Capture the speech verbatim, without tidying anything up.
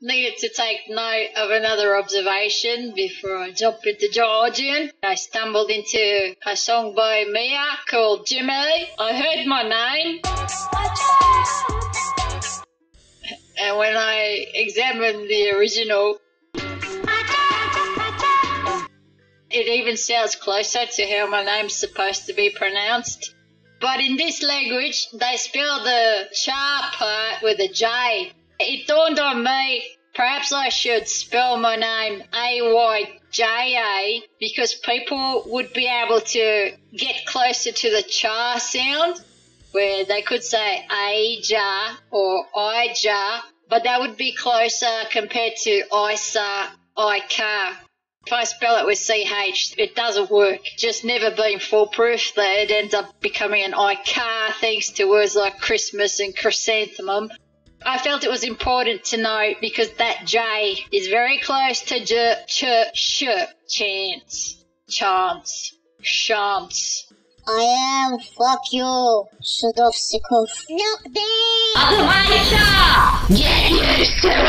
Needed to take note of another observation before I jumped into Georgian. I stumbled into a song by M I A called Jimmy. I heard my name. And when I examined the original, it even sounds closer to how my name's supposed to be pronounced. But in this language, they spell the sharp part with a J. It dawned on me, perhaps I should spell my name A Y J A because people would be able to get closer to the cha sound, where they could say A J A or I J A, but that would be closer compared to I S A, I K A. If I spell it with C H, it doesn't work. Just never been foolproof that it ends up becoming an I K A thanks to words like Christmas and chrysanthemum. I felt it was important to know because that J is very close to J, Ch, Sh, chance, chance, chance. I am, fuck you, Shudovsikov. Knock down! Otherwise, get used to it!